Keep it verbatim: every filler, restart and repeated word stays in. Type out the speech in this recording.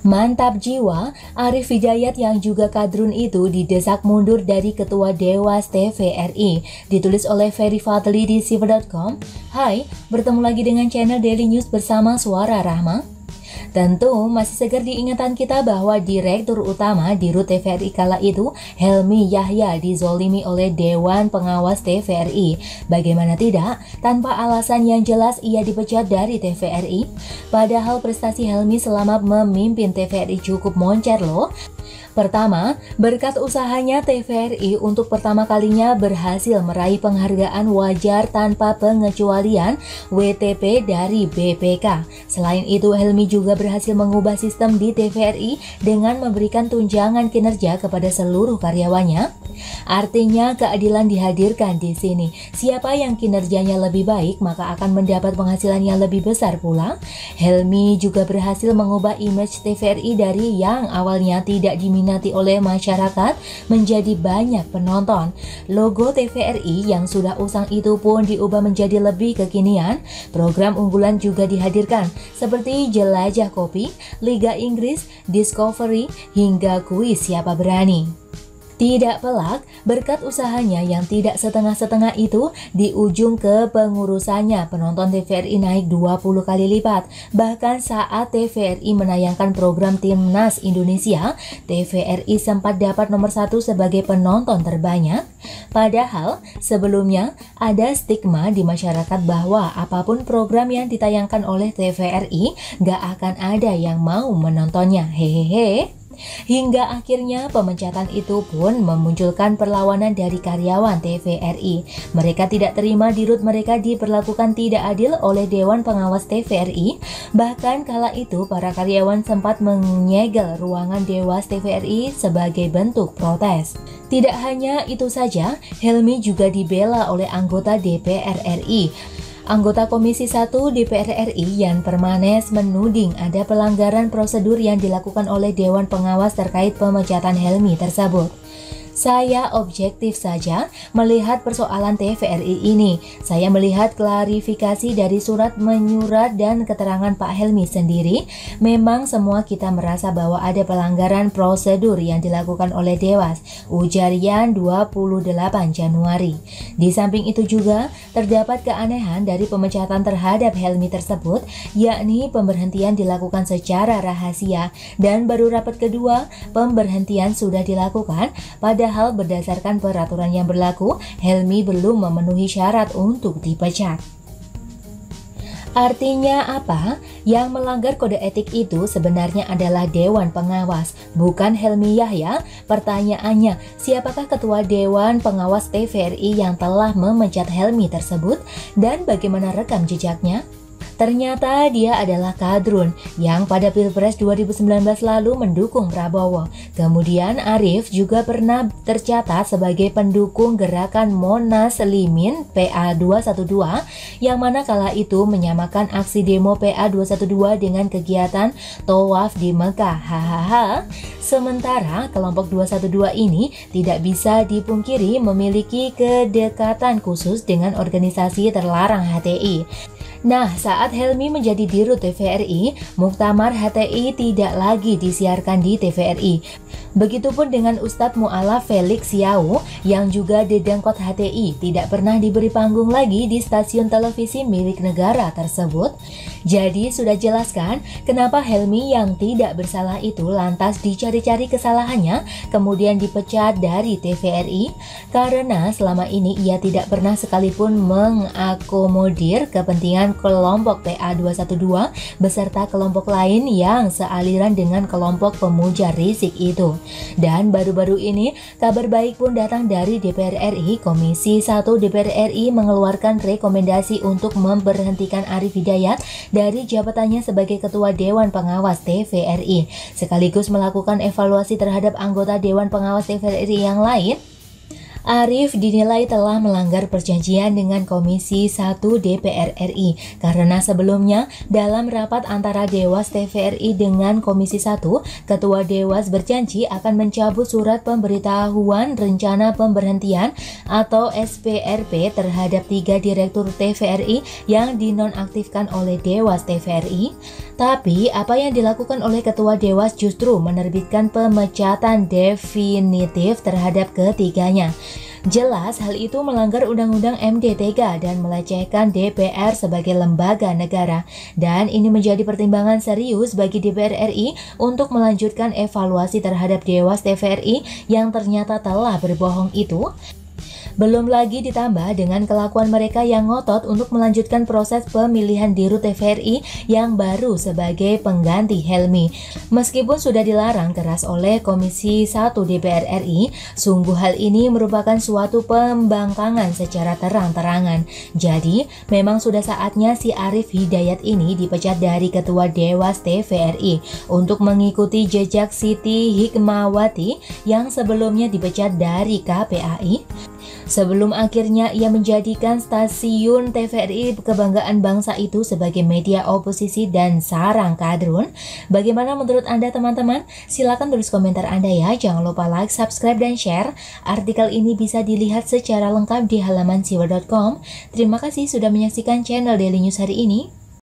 Mantap jiwa, Arief Wijayat yang juga kadrun itu didesak mundur dari Ketua Dewas T V R I, ditulis oleh Ferry Fateli di siva dot com. Hai, bertemu lagi dengan channel Daily News bersama Suara Rahma. Tentu masih segar diingatan kita bahwa Direktur Utama Dirut T V R I kala itu, Helmy Yahya, dizolimi oleh Dewan Pengawas T V R I. Bagaimana tidak, tanpa alasan yang jelas ia dipecat dari T V R I. Padahal prestasi Helmy selama memimpin T V R I cukup moncer loh. Pertama, berkat usahanya T V R I untuk pertama kalinya berhasil meraih penghargaan wajar tanpa pengecualian W T P dari B P K. Selain itu, Helmy juga berhasil mengubah sistem di T V R I dengan memberikan tunjangan kinerja kepada seluruh karyawannya. Artinya keadilan dihadirkan di sini. Siapa yang kinerjanya lebih baik maka akan mendapat penghasilan yang lebih besar pula. Helmy juga berhasil mengubah image T V R I dari yang awalnya tidak diminati oleh masyarakat menjadi banyak penonton. Logo T V R I yang sudah usang itu pun diubah menjadi lebih kekinian. Program unggulan juga dihadirkan seperti Jelajah Kopi, Liga Inggris, Discovery, hingga kuis Siapa Berani. Tidak pelak, berkat usahanya yang tidak setengah-setengah itu, di ujung kepengurusannya penonton T V R I naik dua puluh kali lipat. Bahkan saat T V R I menayangkan program Timnas Indonesia, T V R I sempat dapat nomor satu sebagai penonton terbanyak. Padahal sebelumnya ada stigma di masyarakat bahwa apapun program yang ditayangkan oleh T V R I, gak akan ada yang mau menontonnya. Hehehe. Hingga akhirnya pemecatan itu pun memunculkan perlawanan dari karyawan T V R I. Mereka tidak terima dirut mereka diperlakukan tidak adil oleh Dewan Pengawas T V R I. Bahkan kala itu para karyawan sempat menyegel ruangan Dewas T V R I sebagai bentuk protes. Tidak hanya itu saja, Helmy juga dibela oleh anggota D P R R I. Anggota Komisi satu D P R R I Yan Permanes menuding ada pelanggaran prosedur yang dilakukan oleh Dewan Pengawas terkait pemecatan Helmy tersebut. Saya objektif saja melihat persoalan T V R I ini. Saya melihat klarifikasi dari surat menyurat dan keterangan Pak Helmy sendiri. Memang semua kita merasa bahwa ada pelanggaran prosedur yang dilakukan oleh Dewas, ujar Yan dua puluh delapan Januari. Di samping itu juga terdapat keanehan dari pemecatan terhadap Helmy tersebut, yakni pemberhentian dilakukan secara rahasia dan baru rapat kedua pemberhentian sudah dilakukan. Pada Padahal berdasarkan peraturan yang berlaku, Helmy belum memenuhi syarat untuk dipecat. Artinya apa? Yang melanggar kode etik itu sebenarnya adalah Dewan Pengawas, bukan Helmy Yahya. Pertanyaannya, siapakah Ketua Dewan Pengawas T V R I yang telah memecat Helmy tersebut? Dan bagaimana rekam jejaknya? Ternyata dia adalah kadrun yang pada Pilpres dua ribu sembilan belas lalu mendukung Prabowo. Kemudian Arief juga pernah tercatat sebagai pendukung gerakan Monas Limin P A dua satu dua, yang mana kala itu menyamakan aksi demo P A dua satu dua dengan kegiatan tawaf di Mekah. Hahaha. Sementara kelompok dua satu dua ini tidak bisa dipungkiri memiliki kedekatan khusus dengan organisasi terlarang H T I. Nah, saat Helmy menjadi dirut T V R I, muktamar H T I tidak lagi disiarkan di T V R I. Begitupun dengan Ustadz Mu'alaf Felix Siauw yang juga dedengkot H T I, tidak pernah diberi panggung lagi di stasiun televisi milik negara tersebut. Jadi sudah jelaskan kenapa Helmy yang tidak bersalah itu lantas dicari-cari kesalahannya kemudian dipecat dari T V R I, karena selama ini ia tidak pernah sekalipun mengakomodir kepentingan kelompok P A dua satu dua beserta kelompok lain yang sealiran dengan kelompok pemuja Rizik itu. Dan baru-baru ini kabar baik pun datang dari D P R R I. Komisi satu D P R R I mengeluarkan rekomendasi untuk memberhentikan Arief Hidayat dari jabatannya sebagai Ketua Dewan Pengawas T V R I, sekaligus melakukan evaluasi terhadap anggota Dewan Pengawas T V R I yang lain. Arief dinilai telah melanggar perjanjian dengan Komisi satu D P R R I karena sebelumnya dalam rapat antara Dewas T V R I dengan Komisi satu, Ketua Dewas berjanji akan mencabut surat pemberitahuan rencana pemberhentian atau S P R P terhadap tiga direktur T V R I yang dinonaktifkan oleh Dewas T V R I. Tapi apa yang dilakukan oleh Ketua Dewas justru menerbitkan pemecatan definitif terhadap ketiganya. Jelas hal itu melanggar Undang-Undang M D tiga dan melecehkan D P R sebagai lembaga negara. Dan ini menjadi pertimbangan serius bagi D P R R I untuk melanjutkan evaluasi terhadap Dewas T V R I yang ternyata telah berbohong itu. Belum lagi ditambah dengan kelakuan mereka yang ngotot untuk melanjutkan proses pemilihan Dirut T V R I yang baru sebagai pengganti Helmy. Meskipun sudah dilarang keras oleh Komisi satu D P R R I, sungguh hal ini merupakan suatu pembangkangan secara terang-terangan. Jadi, memang sudah saatnya si Arief Hidayat ini dipecat dari Ketua Dewas T V R I untuk mengikuti jejak Siti Hikmawati yang sebelumnya dipecat dari K P A I. Sebelum akhirnya ia menjadikan stasiun T V R I kebanggaan bangsa itu sebagai media oposisi dan sarang kadrun. Bagaimana menurut Anda, teman-teman? Silakan tulis komentar Anda ya. Jangan lupa like, subscribe, dan share. Artikel ini bisa dilihat secara lengkap di halaman siwa dot com. Terima kasih sudah menyaksikan channel Daily News hari ini.